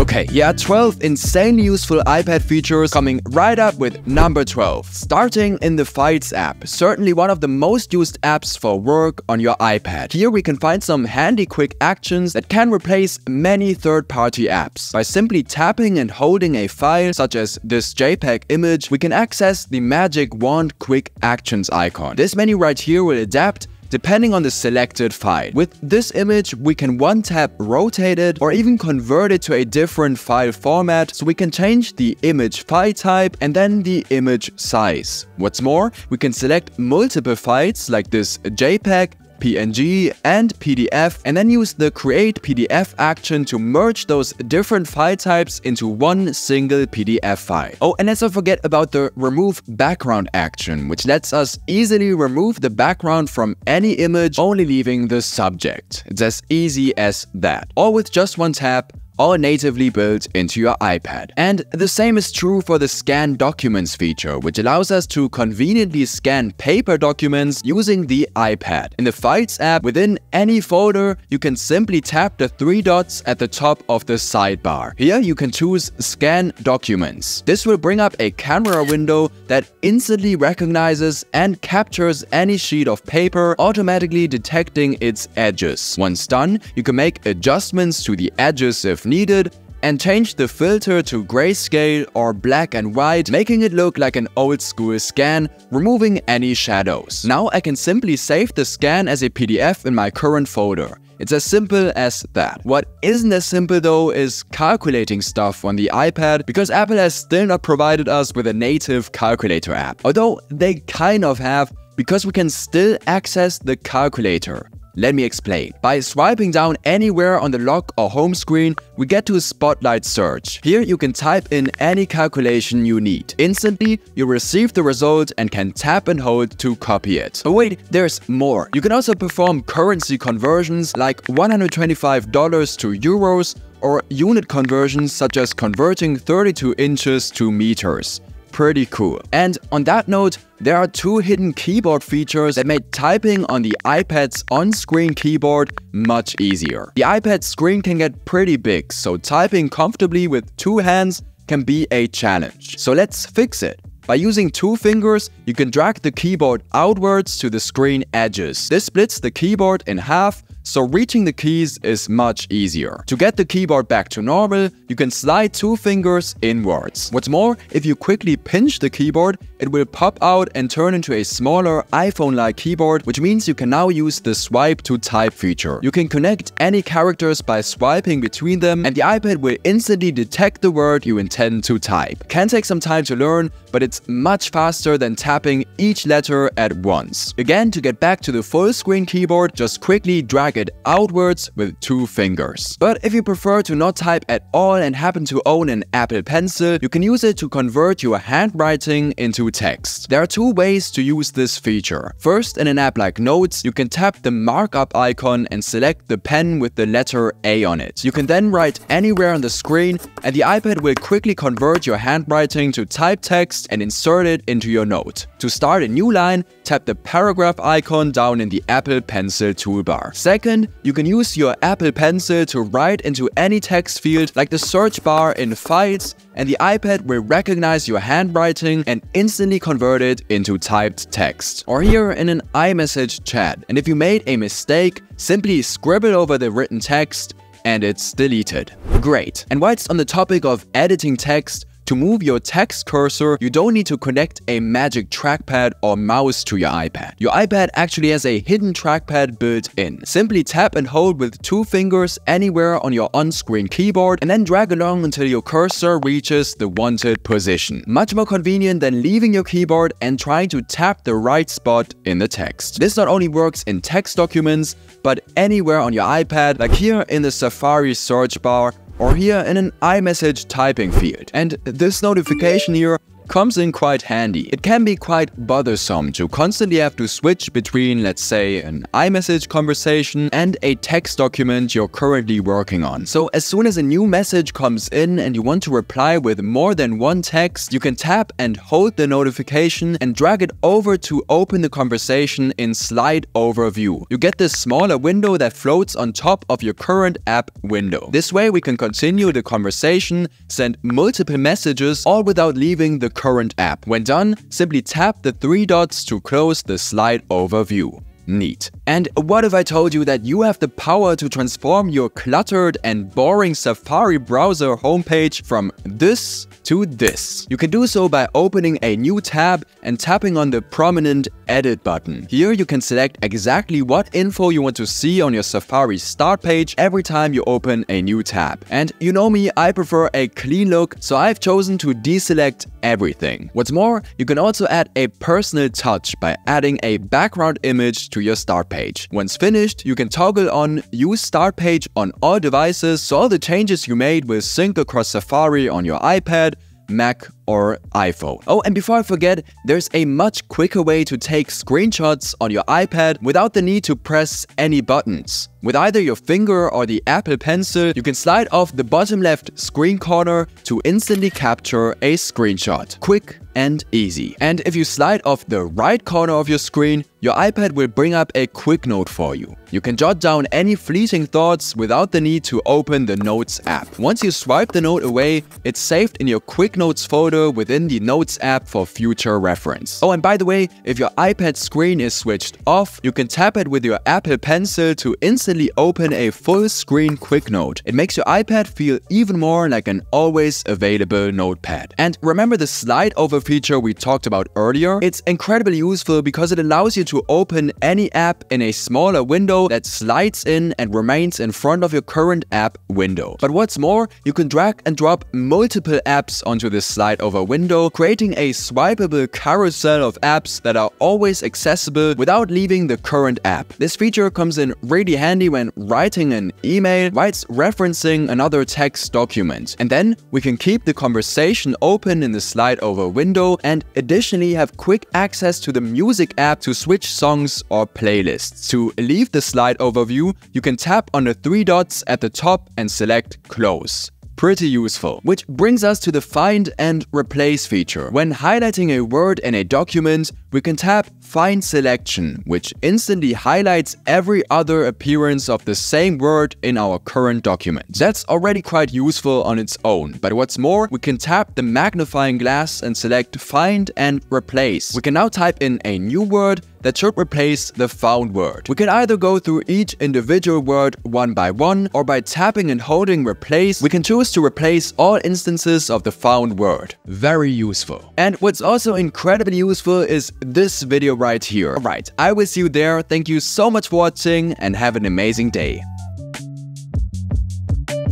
Okay, yeah, 12 insanely useful iPad features coming right up with number 12. Starting in the Files app, certainly one of the most used apps for work on your iPad. Here we can find some handy quick actions that can replace many third-party apps. By simply tapping and holding a file, such as this JPEG image, we can access the magic wand quick actions icon. This menu right here will adapt depending on the selected file. With this image, we can one-tap rotate it or even convert it to a different file format, so we can change the image file type and then the image size. What's more, we can select multiple files like this JPEG, PNG and PDF, and then use the Create PDF action to merge those different file types into one single PDF file. Oh, and let's not forget about the Remove Background action, which lets us easily remove the background from any image, only leaving the subject. It's as easy as that. All with just one tap, all natively built into your iPad. And the same is true for the Scan Documents feature, which allows us to conveniently scan paper documents using the iPad. In the Files app, within any folder, you can simply tap the three dots at the top of the sidebar. Here you can choose Scan Documents. This will bring up a camera window that instantly recognizes and captures any sheet of paper, automatically detecting its edges. Once done, you can make adjustments to the edges if needed, and change the filter to grayscale or black and white, making it look like an old-school scan, removing any shadows. Now I can simply save the scan as a PDF in my current folder. It's as simple as that. What isn't as simple though is calculating stuff on the iPad, because Apple has still not provided us with a native calculator app. Although they kind of have, because we can still access the calculator. Let me explain. By swiping down anywhere on the lock or home screen, we get to Spotlight Search. Here you can type in any calculation you need. Instantly, you receive the result and can tap and hold to copy it. But wait, there's more. You can also perform currency conversions like $125 to euros, or unit conversions such as converting 32 inches to meters. Pretty cool. And on that note, there are two hidden keyboard features that made typing on the iPad's on-screen keyboard much easier. The iPad's screen can get pretty big, so typing comfortably with two hands can be a challenge. So let's fix it. By using two fingers, you can drag the keyboard outwards to the screen edges. This splits the keyboard in half, so reaching the keys is much easier. To get the keyboard back to normal, you can slide two fingers inwards. What's more, if you quickly pinch the keyboard, it will pop out and turn into a smaller iPhone-like keyboard, which means you can now use the swipe to type feature. You can connect any characters by swiping between them, and the iPad will instantly detect the word you intend to type. Can take some time to learn, but it's much faster than tapping each letter at once. Again, to get back to the full-screen keyboard, just quickly drag it outwards with two fingers. But if you prefer to not type at all and happen to own an Apple Pencil, you can use it to convert your handwriting into text. There are two ways to use this feature. First, in an app like Notes, you can tap the markup icon and select the pen with the letter A on it. You can then write anywhere on the screen, and the iPad will quickly convert your handwriting to typed text and insert it into your note. To start a new line, tap the paragraph icon down in the Apple Pencil toolbar. Second, you can use your Apple Pencil to write into any text field like the search bar in Files, and the iPad will recognize your handwriting and instantly convert it into typed text. Or here in an iMessage chat. And if you made a mistake, simply scribble over the written text and it's deleted. Great. And while it's on the topic of editing text, to move your text cursor, you don't need to connect a magic trackpad or mouse to your iPad. Your iPad actually has a hidden trackpad built in. Simply tap and hold with two fingers anywhere on your on-screen keyboard and then drag along until your cursor reaches the wanted position. Much more convenient than leaving your keyboard and trying to tap the right spot in the text. This not only works in text documents, but anywhere on your iPad, like here in the Safari search bar, or here in an iMessage typing field. And this notification here comes in quite handy. It can be quite bothersome to constantly have to switch between, let's say, an iMessage conversation and a text document you're currently working on. So as soon as a new message comes in and you want to reply with more than one text, you can tap and hold the notification and drag it over to open the conversation in SlideOver view. You get this smaller window that floats on top of your current app window. This way we can continue the conversation, send multiple messages, all without leaving the current app. When done, simply tap the three dots to close the SlideOver view. Neat. And what if I told you that you have the power to transform your cluttered and boring Safari browser homepage from this to this? You can do so by opening a new tab and tapping on the prominent Edit button. Here you can select exactly what info you want to see on your Safari start page every time you open a new tab. And you know me, I prefer a clean look, so I've chosen to deselect everything. What's more, you can also add a personal touch by adding a background image to your start page. Once finished, you can toggle on Use Start Page on all devices, so all the changes you made will sync across Safari on your iPad, Mac, or iPhone. Oh, and before I forget, there's a much quicker way to take screenshots on your iPad without the need to press any buttons. With either your finger or the Apple Pencil, you can slide off the bottom left screen corner to instantly capture a screenshot. Quick and easy. And if you slide off the right corner of your screen, your iPad will bring up a quick note for you. You can jot down any fleeting thoughts without the need to open the Notes app. Once you swipe the note away, it's saved in your Quick Notes folder within the Notes app for future reference. Oh, and by the way, if your iPad screen is switched off, you can tap it with your Apple Pencil to instantly open a full screen Quick Note. It makes your iPad feel even more like an always available notepad. And remember the SlideOver feature we talked about earlier? It's incredibly useful because it allows you to open any app in a smaller window that slides in and remains in front of your current app window. But what's more, you can drag and drop multiple apps onto the SlideOver window, creating a swipeable carousel of apps that are always accessible without leaving the current app. This feature comes in really handy when writing an email while it's referencing another text document. And then we can keep the conversation open in the SlideOver window and additionally have quick access to the music app to switch songs or playlists. To leave the SlideOver view, you can tap on the three dots at the top and select Close. Pretty useful. Which brings us to the Find and Replace feature. When highlighting a word in a document, we can tap Find Selection, which instantly highlights every other appearance of the same word in our current document. That's already quite useful on its own, but what's more, we can tap the magnifying glass and select Find and Replace. We can now type in a new word that should replace the found word. We can either go through each individual word one by one, or by tapping and holding Replace, we can choose to replace all instances of the found word. Very useful. And what's also incredibly useful is this video right here. Alright, I will see you there. Thank you so much for watching and have an amazing day.